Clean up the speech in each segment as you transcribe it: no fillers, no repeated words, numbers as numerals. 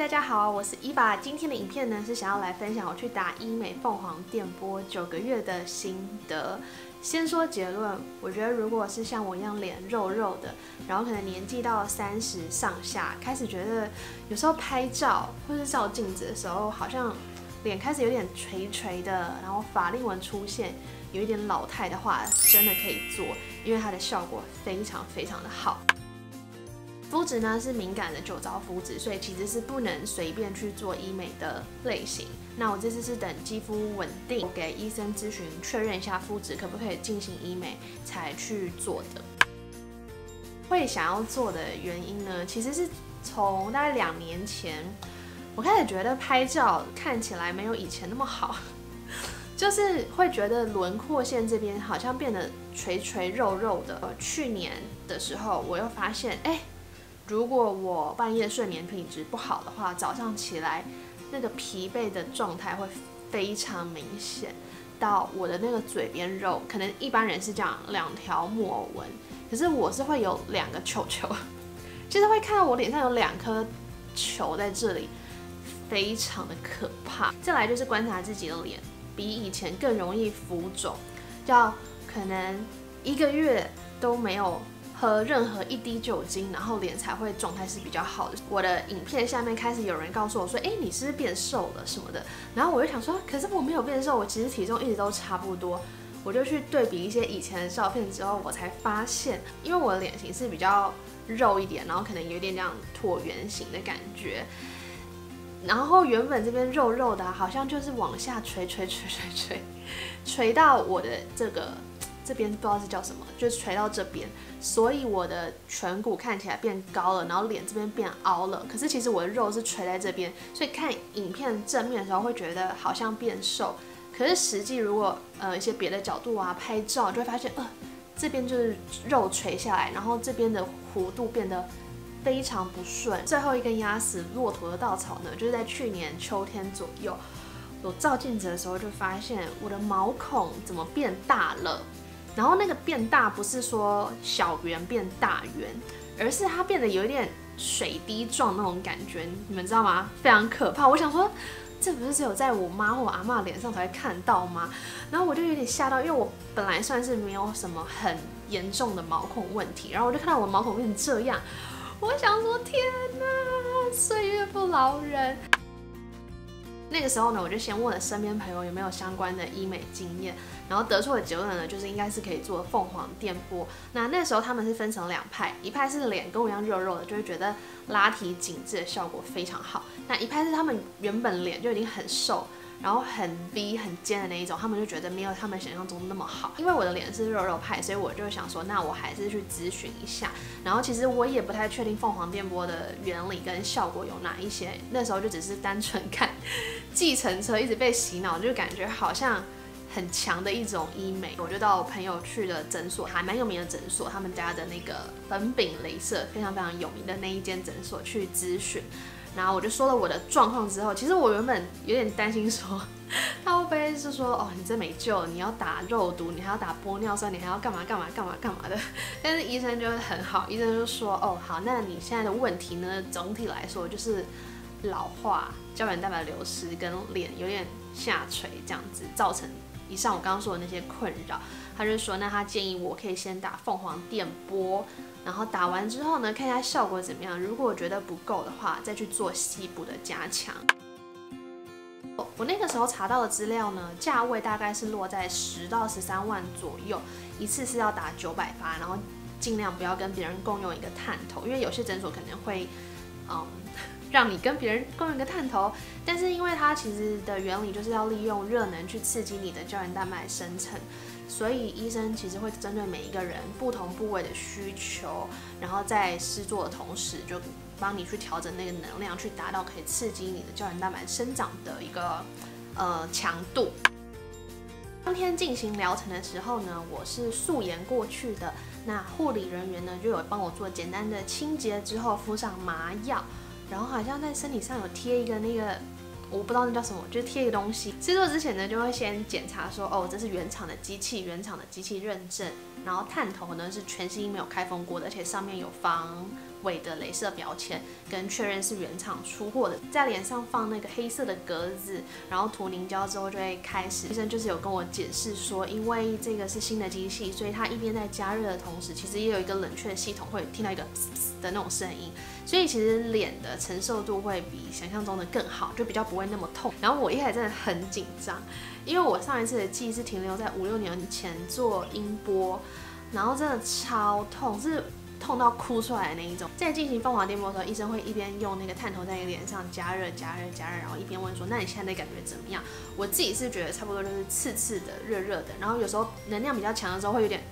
大家好，我是伊爸。今天的影片呢是想要来分享我去打医美凤凰电波9个月的心得。先说结论，我觉得如果是像我一样脸肉肉的，然后可能年纪到30上下，开始觉得有时候拍照或是照镜子的时候，好像脸开始有点垂垂的，然后法令纹出现，有一点老态的话，真的可以做，因为它的效果非常非常的好。 肤质呢是敏感的酒糟肤质，所以其实是不能随便去做医美的类型。那我这次是等肌肤稳定，我给医生咨询确认一下肤质可不可以进行医美才去做的。会想要做的原因呢，其实是从大概2年前，我开始觉得拍照看起来没有以前那么好，就是会觉得轮廓线这边好像变得垂垂肉肉的。去年的时候，我又发现，如果我半夜睡眠品质不好的话，早上起来那个疲惫的状态会非常明显，到我的那个嘴边肉，可能一般人是这样2条木偶纹，可是我是会有2个球球，就是会看到我脸上有2颗球在这里，非常的可怕。再来就是观察自己的脸，比以前更容易浮肿，要可能1个月都没有 喝任何一滴酒精，然后脸才会状态是比较好的。我的影片下面开始有人告诉我说：“你是不是变瘦了什么的？”然后我就想说，可是我没有变瘦，我其实体重一直都差不多。我就去对比一些以前的照片之后，我才发现，因为我的脸型是比较肉一点，然后可能有点这样椭圆形的感觉。然后原本这边肉肉的，好像就是往下垂到我的这个 这边不知道是叫什么，就垂到这边，所以我的颧骨看起来变高了，然后脸这边变凹了。可是其实我的肉是垂在这边，所以看影片正面的时候会觉得好像变瘦，可是实际如果一些别的角度啊拍照，就会发现这边就是肉垂下来，然后这边的弧度变得 非常不顺。最后一根压死骆驼的稻草呢，就是在去年秋天左右，我照镜子的时候就发现我的毛孔怎么变大了。 然后那个变大不是说小圆变大圆，而是它变得有一点水滴状那种感觉，你们知道吗？非常可怕。我想说，这不是只有在我妈或我阿嬷脸上才会看到吗？然后我就有点吓到，因为我本来算是没有什么很严重的毛孔问题，然后我就看到我的毛孔变成这样，我想说天哪，岁月不饶人。 那个时候呢，我就先问了身边朋友有没有相关的医美经验，然后得出的结论呢，就是应该是可以做凤凰电波。那时候他们是分成2派，一派是脸跟我一样肉肉的，就会觉得拉提紧致的效果非常好；那一派是他们原本脸就已经很瘦，然后很 V 很尖的那一种，他们就觉得没有他们想象中那么好。因为我的脸是肉肉派，所以我就想说，那我还是去咨询一下。然后其实我也不太确定凤凰电波的原理跟效果有哪一些，那时候就只是单纯看 计程车一直被洗脑，就感觉好像很强的一种医美。我就到我朋友去的诊所，还蛮有名的诊所，他们家的那个粉饼雷射非常非常有名的那一间诊所去咨询。然后我就说了我的状况之后，其实我原本有点担心说，他会不会是说你这没救，你要打肉毒，你还要打玻尿酸，你还要干嘛的？但是医生就很好，医生就说好，那你现在的问题呢，总体来说就是 老化、胶原蛋白流失跟脸有点下垂，这样子造成以上我刚刚说的那些困扰。他就说，那他建议我可以先打凤凰电波，然后打完之后呢，看一下效果怎么样。如果我觉得不够的话，再去做西部的加强。我那个时候查到的资料呢，价位大概是落在10到13万左右，一次是要打900发，然后尽量不要跟别人共用一个探头，因为有些诊所可能会，让你跟别人共用一个探头，但是因为它其实的原理就是要利用热能去刺激你的胶原蛋白生成，所以医生其实会针对每一个人不同部位的需求，然后在施作的同时就帮你去调整那个能量，去达到可以刺激你的胶原蛋白生长的一个强度。 当天进行疗程的时候呢，我是素颜过去的。那护理人员呢就有帮我做简单的清洁，之后敷上麻药，然后好像在身体上有贴一个那个我不知道那叫什么，就是贴一个东西。制作之前呢就会先检查说，这是原厂的机器，原厂的机器认证。然后探头呢是全新没有开封过的，而且上面有防伪的镭射标签，跟确认是原厂出货的。在脸上放那个黑色的格子，然后涂凝胶之后就会开始。医生就是有跟我解释说，因为这个是新的机器，所以它一边在加热的同时，其实也有一个冷却系统，会听到一个嘶嘶的那种声音。所以其实脸的承受度会比想象中的更好，就比较不会那么痛。然后我一开始真的很紧张，因为我上一次的记忆是停留在5、6年前做音波。 然后真的超痛，是痛到哭出来的那一种。在进行凤凰电波的时候，医生会一边用那个探头在你脸上加热，然后一边问说：“那你现在的感觉怎么样？”我自己是觉得差不多就是刺刺的、热热的，然后有时候能量比较强的时候会有点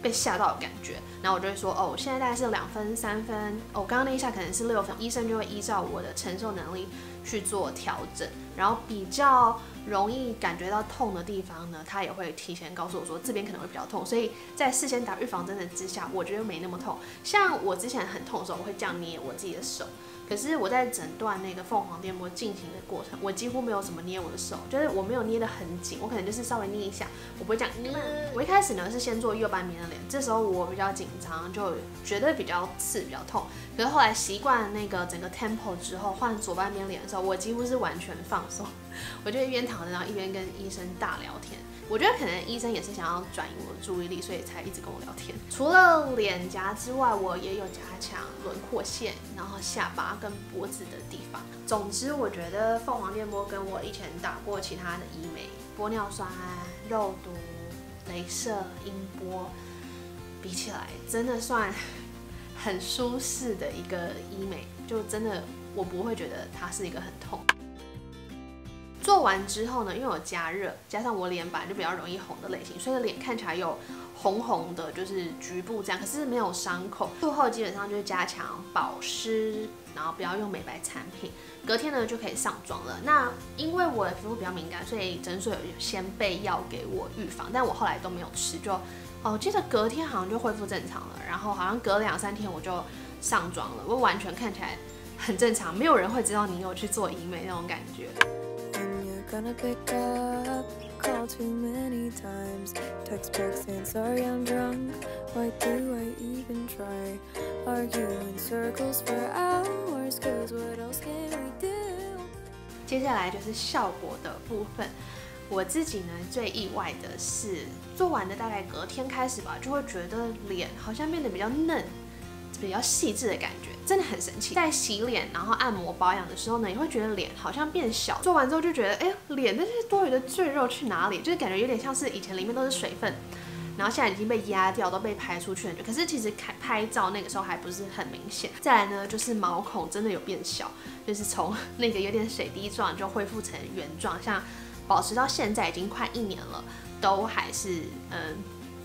被吓到的感觉。然后我就会说：“哦，现在大概是2分、3分，哦，刚刚那一下可能是6分。”医生就会依照我的承受能力去做调整，然后比较 容易感觉到痛的地方呢，他也会提前告诉我说这边可能会比较痛，所以在事先打预防针的之下，我觉得没那么痛。像我之前很痛的时候，我会这样捏我自己的手，可是我在诊断那个凤凰电波进行的过程，我几乎没有什么捏我的手，就是我没有捏得很紧，我可能就是稍微捏一下，我不会这样。我一开始呢是先做右半边的脸，这时候我比较紧张，就觉得比较刺、比较痛。可是后来习惯那个整个 tempo 之后，换左半边脸的时候，我几乎是完全放松，我就一边 躺着，然后一边跟医生大聊天。我觉得可能医生也是想要转移我的注意力，所以才一直跟我聊天。除了脸颊之外，我也有加强轮廓线，然后下巴跟脖子的地方。总之，我觉得凤凰电波跟我以前打过其他的医美，玻尿酸、肉毒、雷射、音波比起来，真的算很舒适的一个医美。就真的，我不会觉得它是一个很痛。 做完之后呢，因为我加热，加上我脸本来就比较容易红的类型，所以脸看起来有红红的，就是局部这样，可是没有伤口。术后基本上就是加强保湿，然后不要用美白产品。隔天呢就可以上妆了。那因为我的皮肤比较敏感，所以诊所有先备药给我预防，但我后来都没有吃，就哦，记得隔天好像就恢复正常了，然后好像隔2、3天我就上妆了，我完全看起来很正常，没有人会知道你有去做医美那种感觉。 Gonna pick up, call too many times, text back saying sorry I'm drunk, why do I even try, argue in circles for hours, cause what else can we do? 接下来就是效果的部分。 我自己呢，最意外的是做完的大概隔天开始吧，就会觉得脸好像变得比较嫩，比较细致的感觉。 真的很神奇，在洗脸、然后按摩、保养的时候呢，也会觉得脸好像变小。做完之后就觉得，哎，脸那些多余的赘肉去哪里？就是感觉有点像是以前里面都是水分，然后现在已经被压掉，都被排出去了。可是其实拍照那个时候还不是很明显。再来呢，就是毛孔真的有变小，就是从那个有点水滴状就恢复成原状，像保持到现在已经快1年了，都还是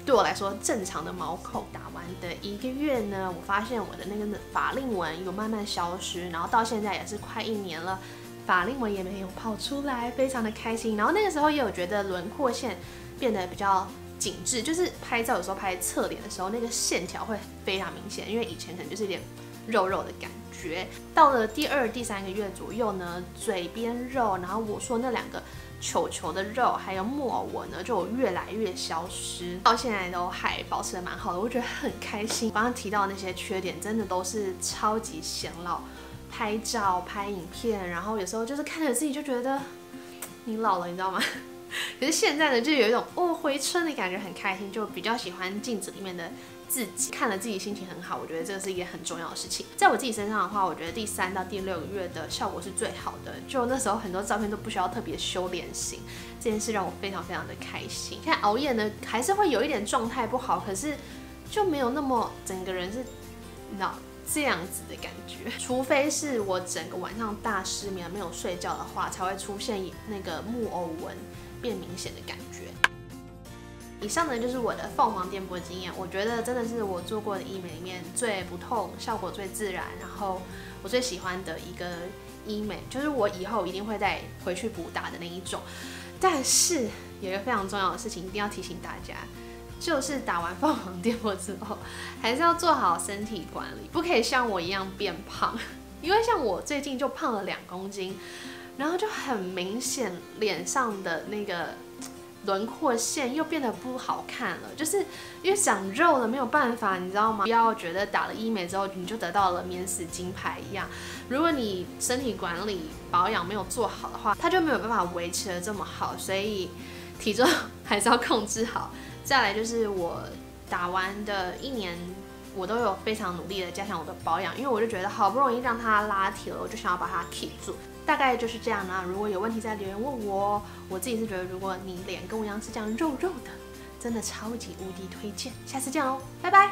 对我来说，正常的毛孔。打完的1个月呢，我发现我的那个法令纹有慢慢消失，然后到现在也是快1年了，法令纹也没有跑出来，非常的开心。然后那个时候也有觉得轮廓线变得比较紧致，就是拍照有时候拍侧脸的时候，那个线条会非常明显，因为以前可能就是有点肉肉的感觉。到了第2、第3个月左右呢，嘴边肉，然后我说那2个 球球的肉还有木偶纹呢，就越来越消失，到现在都还保持得蛮好的，我觉得很开心。刚刚提到的那些缺点，真的都是超级显老。拍照、拍影片，然后有时候就是看着自己就觉得你老了，你知道吗？可是现在呢，就有一种哦回春的感觉，很开心，就比较喜欢镜子里面的 自己看了自己心情很好，我觉得这个是一件很重要的事情。在我自己身上的话，我觉得第3到第6个月的效果是最好的。就那时候很多照片都不需要特别修脸型，这件事让我非常非常的开心。看熬夜呢，还是会有一点状态不好，可是就没有那么整个人是那这样子的感觉。除非是我整个晚上大失眠没有睡觉的话，才会出现那个木偶纹变明显的感觉。 以上呢就是我的凤凰电波经验，我觉得真的是我做过的医美里面最不痛、效果最自然，然后我最喜欢的一个医美，就是我以后一定会再回去补打的那一种。但是有一个非常重要的事情一定要提醒大家，就是打完凤凰电波之后，还是要做好身体管理，不可以像我一样变胖，因为像我最近就胖了2公斤，然后就很明显脸上的那个轮廓线又变得不好看了，就是因为长肉了没有办法，你知道吗？不要觉得打了医美之后你就得到了免死金牌一样，如果你身体管理保养没有做好的话，它就没有办法维持得这么好，所以体重还是要控制好。再来就是我打完的1年。 我都有非常努力的加强我的保养，因为我就觉得好不容易让它拉提了，我就想要把它 keep 住，大概就是这样啦。如果有问题再留言问我，我自己是觉得如果你脸跟我一样是这样肉肉的，真的超级无敌推荐。下次见喽，拜拜。